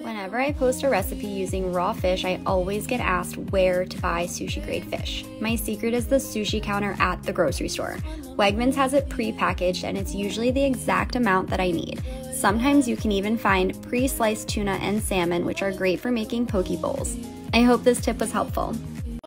Whenever I post a recipe using raw fish, I always get asked where to buy sushi grade fish. My secret is the sushi counter at the grocery store. Wegmans has it pre-packaged and it's usually the exact amount that I need. Sometimes you can even find pre-sliced tuna and salmon, which are great for making poke bowls. I hope this tip was helpful.